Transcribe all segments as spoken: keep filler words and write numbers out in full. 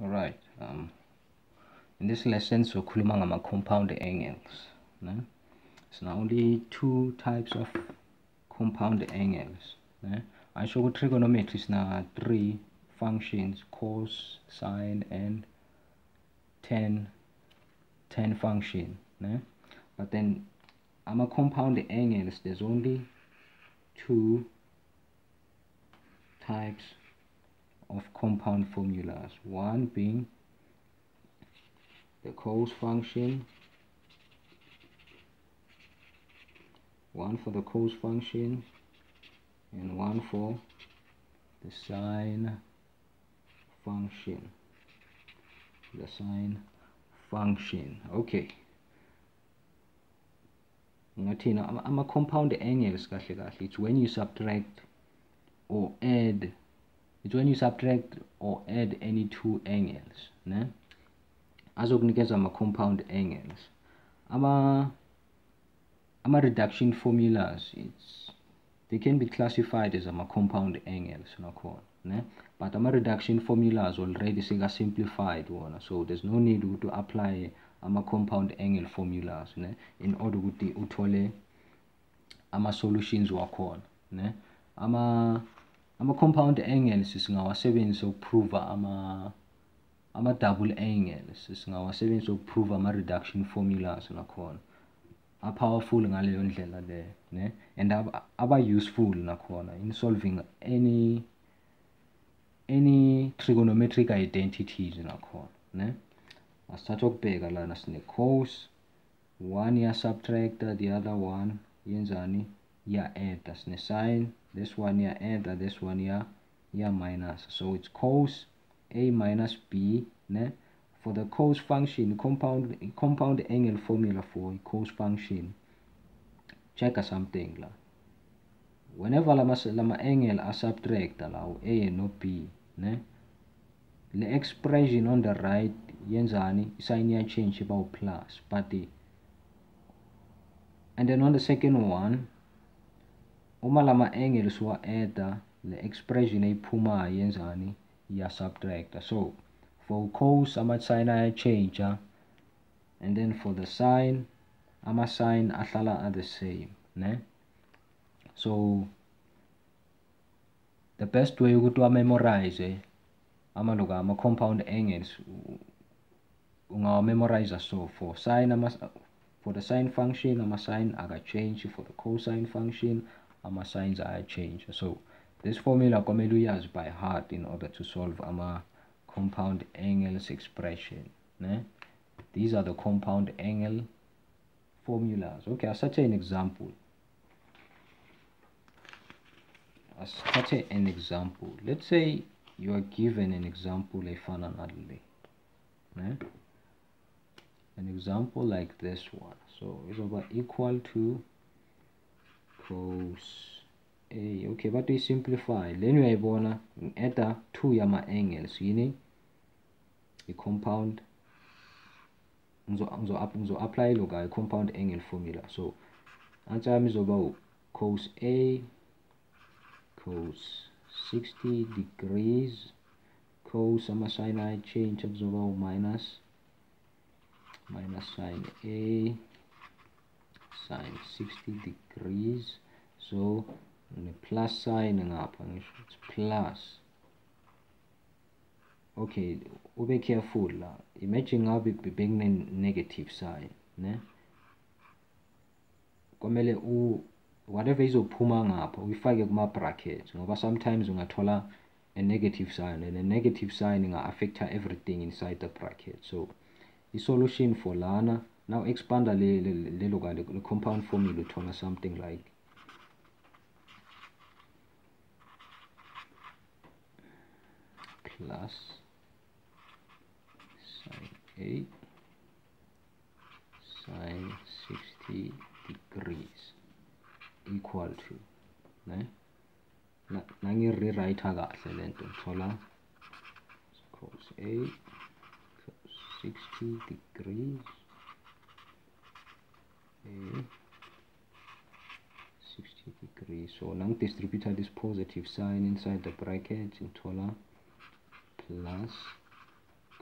Alright, um, in this lesson we're talking about compound angles. Right? So now only two types of compound angles. Right? I show trigonometry is now three functions: cos, sine, and tan. Tan function. Right? But then, I'm compound angles. There's only two types of compound formulas. One being the cos function, one for the cos function, and one for the sine function. The sine function. Okay. I'm a compound angles. It's when you subtract or add. It's when you subtract or add any two angles. Ne? As I'm a compound angles. I'm a, I'm a reduction formulas. It's they can be classified as I'm a compound angles. Ne? But I'm a reduction formulas already simplified one. So there's no need to apply ama compound angle formulas ne? In order ukuthi uthole ama solutions wakhona ne ama ama compound angles singawasebenzisa ukuprove ama ama double angles singawasebenzisa ukuprove ama reduction formulas nakhona a powerful ngaleyo ndlela le ne and aba useful nakhona in solving any any trigonometric identities nakhona ne. I start to beg a cos, one ya subtract, the other one yenzani ya add. That's the sign. This one ya add, this one ya ya minus. So it's cos a minus b. Ne? For the cos function, compound compound angle formula for cos function. Check something la. Whenever la mas la ma angle I subtract la a no b. Ne? The expression on the right yenzani sign ya change about plus but the and then on the second one umalama angles were add the expression a puma yenzani ya subtract. So for cos ama sign I change and then for the sign ama sign ahlala are the same ne? So the best way you to memorize eh? Amaluga ama compound angles unga memorize so for sine ama for the sine function ama sine aga change for the cosine function ama sines aga change. So this formula kumele uyazi by heart in order to solve ama compound angles expression ne? These are the compound angle formulas. Okay, I'll such an example. I'll such an example. Let's say you are given an example an example like this one. So it's over equal to cos a. Okay, but we simplify. Then you have add two yama angles. You need a compound. So apply a compound angle formula. So answer is about cos a cos sixty degrees cos ama sine I change absorb minus minus sine a sine sixty degrees. So plus sign up and it's plus. Okay, be careful. Imagine how big big negative sign. Ne? Komele u whatever is upumang up, we figure my bracket. But sometimes we tola a negative sign, and a negative sign affects everything inside the bracket. So the solution for lana now expand the the compound formula to something like plus sine a sine sixty degrees equal to ne? Nangi rewrite kahle lento thola cos a cos sixty degrees a sixty degrees. So now distribute this positive sign inside the bracket in thola plus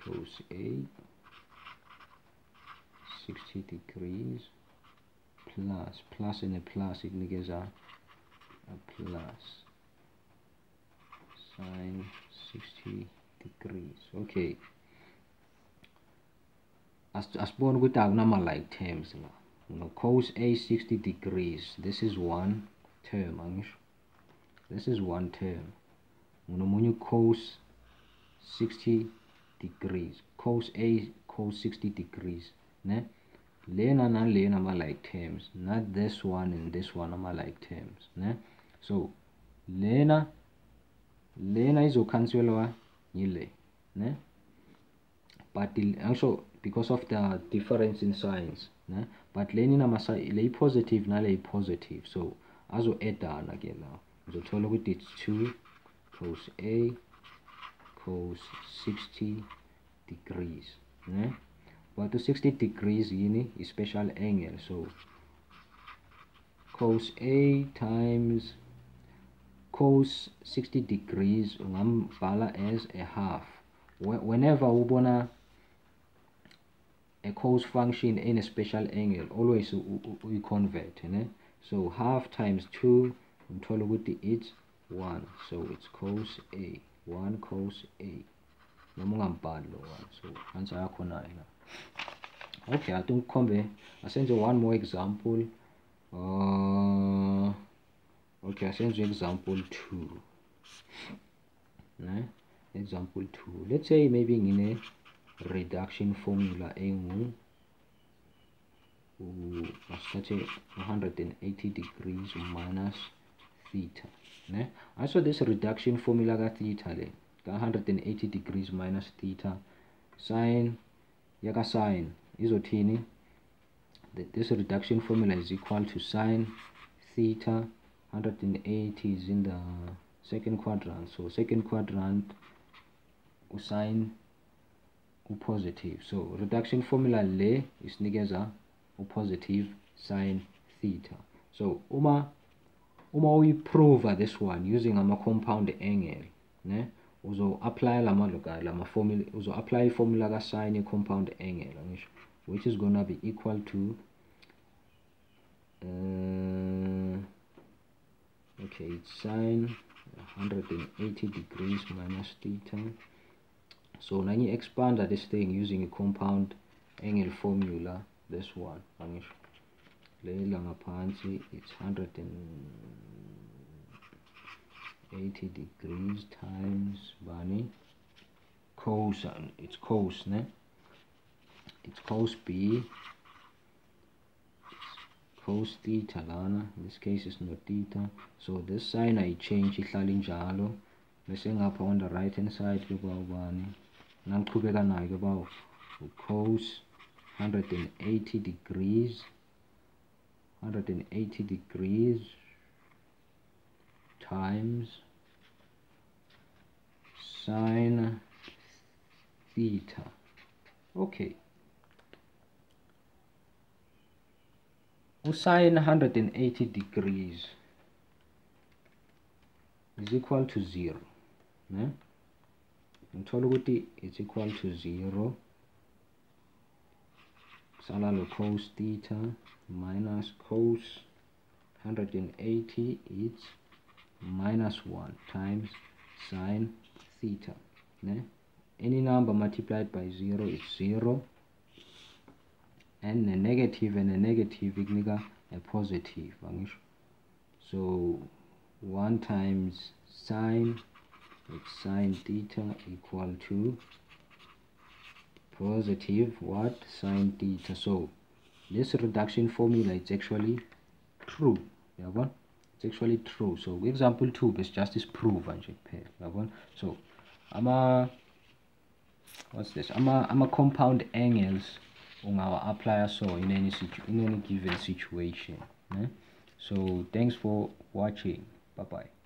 close A, sixty degrees, plus, plus and a plus, it gives a, a plus, sine sixty degrees, okay. As, as born with abnormal like terms, you know, cos A sixty degrees, this is one term, this is one term, you know, cos sixty degrees, cos A, cos sixty degrees, ne? Lena na lena ma like terms, not this one and this one ma like terms, ne? So lena lena is okanselwa yile, ne? But also because of the difference in signs, ne? But leni na masa lay positive na lay positive, so azo eta na again now. So tell with it's two cos A cos sixty degrees, ne? But to sixty degrees yini is special angle, so cos A times cos sixty degrees ungambala as a half. Whenever ubona a cos function in a special angle, always we convert, ne? So half times two until it's one, so it's cos A, one cos A. So answer okay, I don't come. I send you one more example. Uh, okay, I send you example two. Nah, example two. Let's say maybe in a reduction formula, one hundred eighty degrees minus theta. Nah, I saw this reduction formula got theta. one hundred eighty degrees minus theta sine yaka sine isotini that this reduction formula is equal to sine theta one hundred eighty is in the second quadrant, so second quadrant sine positive, so reduction formula le is nigeza positive sine theta. So uma uma we prove this one using a compound angle, ne? Uzo apply lama local lama formula uzo apply formula ga sine compound angle, which is gonna be equal to uh, okay, it's sine one hundred eighty degrees minus theta. So now you expand this thing using a compound angle formula, this one it's one hundred eighty degrees times bunny cos, it's cos, ne? It's cos B, it's cos theta lana. In this case it's not theta, so this sign I change it lalinjalo. Messing up on the right hand side about one nan kubeka nayo about cos one hundred eighty degrees one hundred eighty degrees times sine theta. Okay, sine one hundred eighty degrees is equal to zero, yeah? And toluguti is equal to zero salalo cos theta minus cos one hundred eighty is minus one times sine theta, ne? Any number multiplied by zero is zero, and a negative and a negative igniga a positive, so one times sine it's sine theta equal to positive what sine theta. So this reduction formula is actually true, yeah, one? It's actually true. So example two is just this proof and pair. So I'm a what's this? I'm a I'm a compound angles on our applier, so in any situ in any given situation. Eh? So thanks for watching. Bye bye.